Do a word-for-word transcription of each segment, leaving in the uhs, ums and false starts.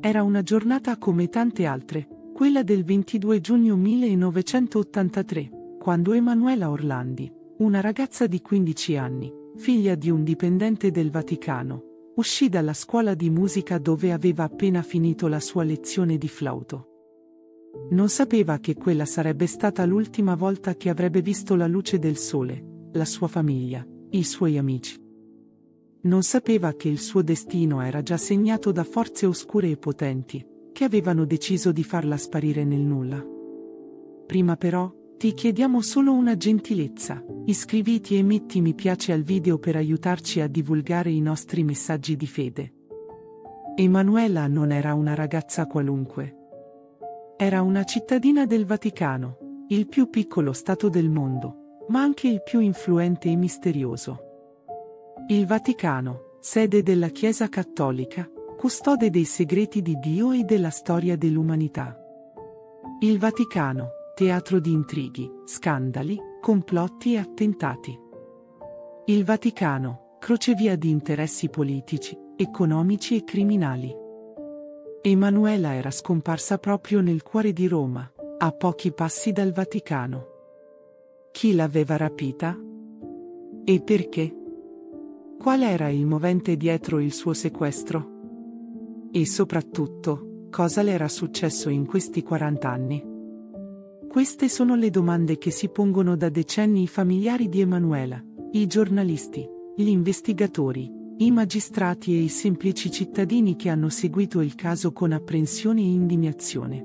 Era una giornata come tante altre, quella del ventidue giugno millenovecentottantatré, quando Emanuela Orlandi, una ragazza di quindici anni, figlia di un dipendente del Vaticano, uscì dalla scuola di musica dove aveva appena finito la sua lezione di flauto. Non sapeva che quella sarebbe stata l'ultima volta che avrebbe visto la luce del sole, la sua famiglia, i suoi amici. Non sapeva che il suo destino era già segnato da forze oscure e potenti, che avevano deciso di farla sparire nel nulla. Prima però, ti chiediamo solo una gentilezza: iscriviti e metti mi piace al video per aiutarci a divulgare i nostri messaggi di fede. Emanuela non era una ragazza qualunque. Era una cittadina del Vaticano, il più piccolo stato del mondo, ma anche il più influente e misterioso. Il Vaticano, sede della Chiesa Cattolica, custode dei segreti di Dio e della storia dell'umanità. Il Vaticano, teatro di intrighi, scandali, complotti e attentati. Il Vaticano, crocevia di interessi politici, economici e criminali. Emanuela era scomparsa proprio nel cuore di Roma, a pochi passi dal Vaticano. Chi l'aveva rapita? E perché? Qual era il movente dietro il suo sequestro? E soprattutto, cosa le era successo in questi quarant'anni? Queste sono le domande che si pongono da decenni i familiari di Emanuela, i giornalisti, gli investigatori, i magistrati e i semplici cittadini che hanno seguito il caso con apprensione e indignazione.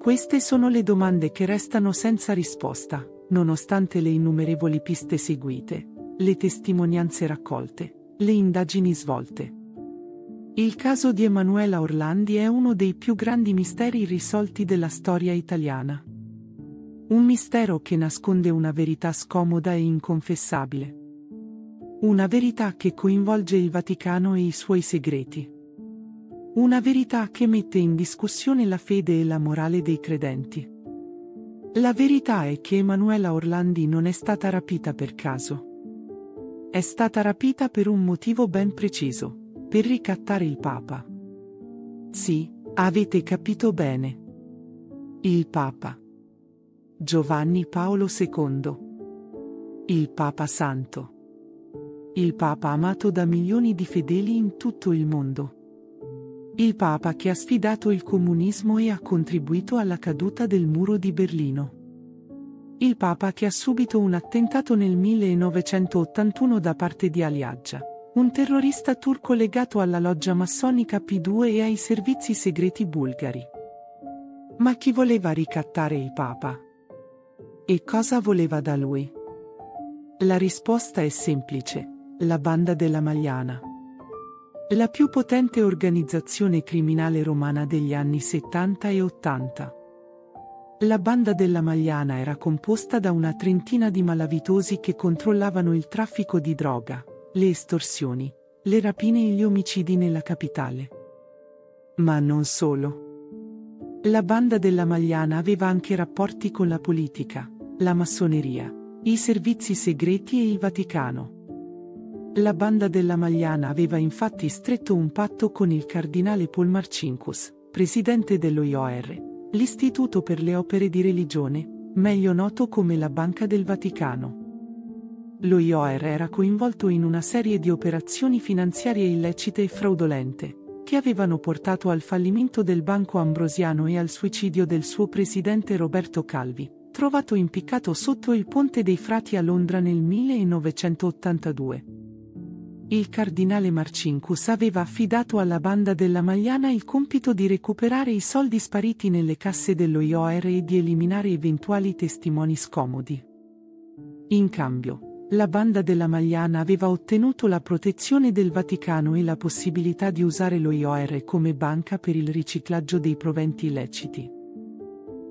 Queste sono le domande che restano senza risposta, nonostante le innumerevoli piste seguite, le testimonianze raccolte, le indagini svolte. Il caso di Emanuela Orlandi è uno dei più grandi misteri irrisolti della storia italiana. Un mistero che nasconde una verità scomoda e inconfessabile. Una verità che coinvolge il Vaticano e i suoi segreti. Una verità che mette in discussione la fede e la morale dei credenti. La verità è che Emanuela Orlandi non è stata rapita per caso. È stata rapita per un motivo ben preciso: per ricattare il Papa. Sì, avete capito bene. Il Papa. Giovanni Paolo secondo. Il Papa Santo. Il Papa amato da milioni di fedeli in tutto il mondo. Il Papa che ha sfidato il comunismo e ha contribuito alla caduta del muro di Berlino. Il Papa che ha subito un attentato nel millenovecentottantuno da parte di Ali Agca, un terrorista turco legato alla loggia massonica P due e ai servizi segreti bulgari. Ma chi voleva ricattare il Papa? E cosa voleva da lui? La risposta è semplice: la Banda della Magliana. La più potente organizzazione criminale romana degli anni settanta e ottanta. La Banda della Magliana era composta da una trentina di malavitosi che controllavano il traffico di droga, le estorsioni, le rapine e gli omicidi nella capitale. Ma non solo. La Banda della Magliana aveva anche rapporti con la politica, la massoneria, i servizi segreti e il Vaticano. La Banda della Magliana aveva infatti stretto un patto con il cardinale Paul Marcinkus, presidente dello I O R, l'Istituto per le Opere di Religione, meglio noto come la Banca del Vaticano. Lo I O R era coinvolto in una serie di operazioni finanziarie illecite e fraudolente, che avevano portato al fallimento del Banco Ambrosiano e al suicidio del suo presidente Roberto Calvi, trovato impiccato sotto il Ponte dei Frati a Londra nel millenovecentottantadue. Il cardinale Marcinkus aveva affidato alla Banda della Magliana il compito di recuperare i soldi spariti nelle casse dello I O R e di eliminare eventuali testimoni scomodi. In cambio, la Banda della Magliana aveva ottenuto la protezione del Vaticano e la possibilità di usare lo I O R come banca per il riciclaggio dei proventi illeciti.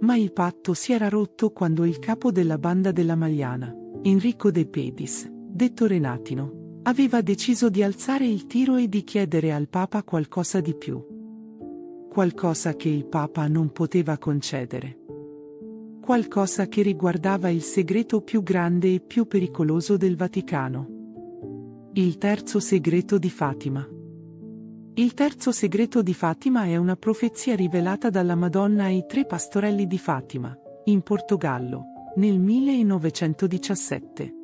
Ma il patto si era rotto quando il capo della Banda della Magliana, Enrico De Pedis, detto Renatino, aveva deciso di alzare il tiro e di chiedere al Papa qualcosa di più. Qualcosa che il Papa non poteva concedere. Qualcosa che riguardava il segreto più grande e più pericoloso del Vaticano. Il terzo segreto di Fatima. Il terzo segreto di Fatima è una profezia rivelata dalla Madonna ai tre pastorelli di Fatima, in Portogallo, nel millenovecentodiciassette.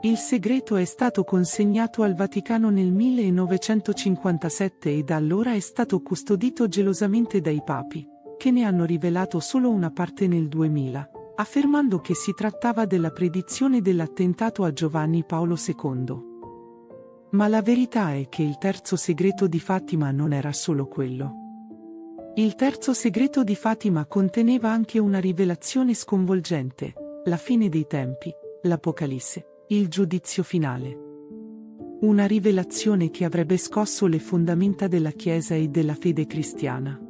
Il segreto è stato consegnato al Vaticano nel millenovecentocinquantasette e da allora è stato custodito gelosamente dai papi, che ne hanno rivelato solo una parte nel duemila, affermando che si trattava della predizione dell'attentato a Giovanni Paolo secondo. Ma la verità è che il terzo segreto di Fatima non era solo quello. Il terzo segreto di Fatima conteneva anche una rivelazione sconvolgente, la fine dei tempi, l'Apocalisse, il giudizio finale. Una rivelazione che avrebbe scosso le fondamenta della Chiesa e della fede cristiana.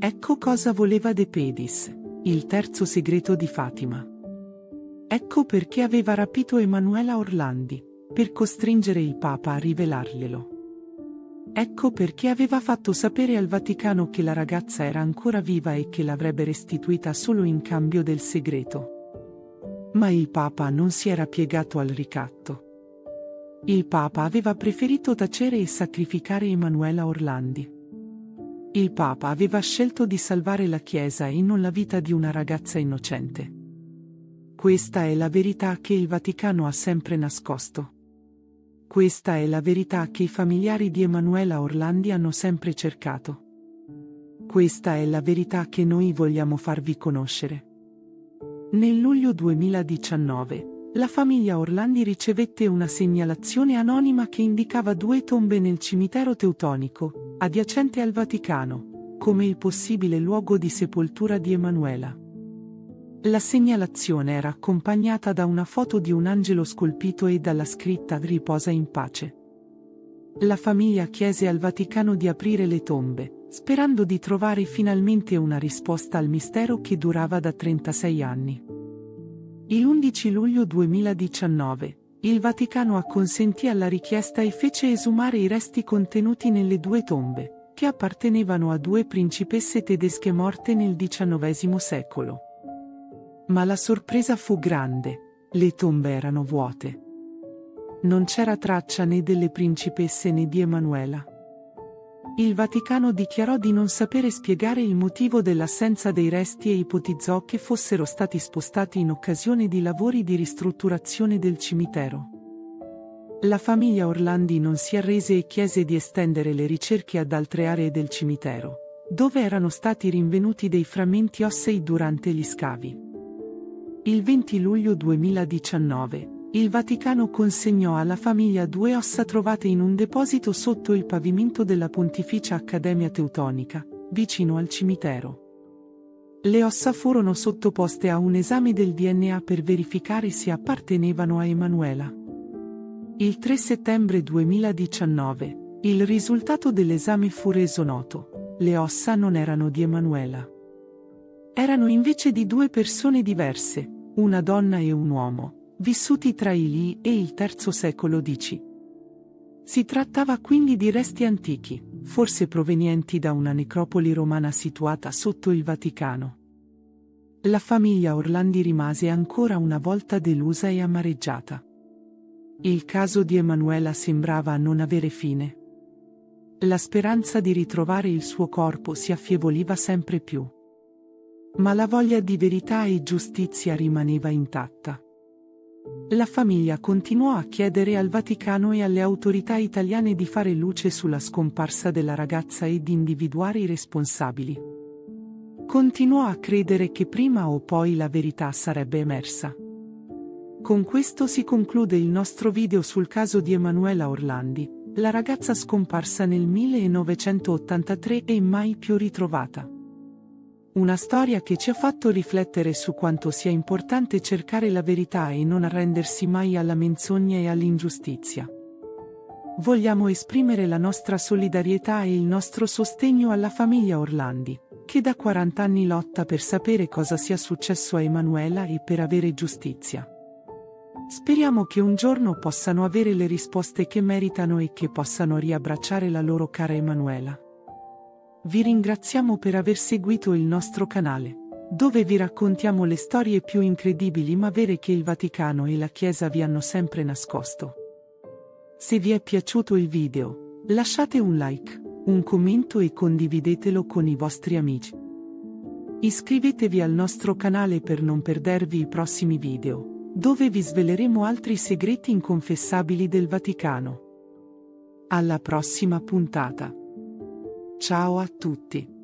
Ecco cosa voleva De Pedis, il terzo segreto di Fatima. Ecco perché aveva rapito Emanuela Orlandi, per costringere il Papa a rivelarglielo. Ecco perché aveva fatto sapere al Vaticano che la ragazza era ancora viva e che l'avrebbe restituita solo in cambio del segreto. Ma il Papa non si era piegato al ricatto. Il Papa aveva preferito tacere e sacrificare Emanuela Orlandi. Il Papa aveva scelto di salvare la Chiesa e non la vita di una ragazza innocente. Questa è la verità che il Vaticano ha sempre nascosto. Questa è la verità che i familiari di Emanuela Orlandi hanno sempre cercato. Questa è la verità che noi vogliamo farvi conoscere. Nel luglio duemiladiciannove, la famiglia Orlandi ricevette una segnalazione anonima che indicava due tombe nel cimitero teutonico, adiacente al Vaticano, come il possibile luogo di sepoltura di Emanuela. La segnalazione era accompagnata da una foto di un angelo scolpito e dalla scritta "Riposa in pace". La famiglia chiese al Vaticano di aprire le tombe, sperando di trovare finalmente una risposta al mistero che durava da trentasei anni. l'undici luglio duemiladiciannove, il Vaticano acconsentì alla richiesta e fece esumare i resti contenuti nelle due tombe, che appartenevano a due principesse tedesche morte nel diciannovesimo secolo. Ma la sorpresa fu grande, le tombe erano vuote. Non c'era traccia né delle principesse né di Emanuela. Il Vaticano dichiarò di non sapere spiegare il motivo dell'assenza dei resti e ipotizzò che fossero stati spostati in occasione di lavori di ristrutturazione del cimitero. La famiglia Orlandi non si arrese e chiese di estendere le ricerche ad altre aree del cimitero, dove erano stati rinvenuti dei frammenti ossei durante gli scavi. Il venti luglio duemiladiciannove, il Vaticano consegnò alla famiglia due ossa trovate in un deposito sotto il pavimento della Pontificia Accademia Teutonica, vicino al cimitero. Le ossa furono sottoposte a un esame del D N A per verificare se appartenevano a Emanuela. Il tre settembre duemiladiciannove, il risultato dell'esame fu reso noto: le ossa non erano di Emanuela. Erano invece di due persone diverse, una donna e un uomo, vissuti tra il secondo e il terzo secolo D C. Si trattava quindi di resti antichi, forse provenienti da una necropoli romana situata sotto il Vaticano. La famiglia Orlandi rimase ancora una volta delusa e amareggiata. Il caso di Emanuela sembrava non avere fine. La speranza di ritrovare il suo corpo si affievoleva sempre più. Ma la voglia di verità e giustizia rimaneva intatta. La famiglia continuò a chiedere al Vaticano e alle autorità italiane di fare luce sulla scomparsa della ragazza e di individuare i responsabili. Continuò a credere che prima o poi la verità sarebbe emersa. Con questo si conclude il nostro video sul caso di Emanuela Orlandi, la ragazza scomparsa nel millenovecentottantatré e mai più ritrovata. Una storia che ci ha fatto riflettere su quanto sia importante cercare la verità e non arrendersi mai alla menzogna e all'ingiustizia. Vogliamo esprimere la nostra solidarietà e il nostro sostegno alla famiglia Orlandi, che da quaranta anni lotta per sapere cosa sia successo a Emanuela e per avere giustizia. Speriamo che un giorno possano avere le risposte che meritano e che possano riabbracciare la loro cara Emanuela. Vi ringraziamo per aver seguito il nostro canale, dove vi raccontiamo le storie più incredibili ma vere che il Vaticano e la Chiesa vi hanno sempre nascosto. Se vi è piaciuto il video, Lasciate un like, un commento e condividetelo con i vostri amici. Iscrivetevi al nostro canale per non perdervi i prossimi video, dove vi sveleremo altri segreti inconfessabili del Vaticano. Alla prossima puntata. Ciao a tutti.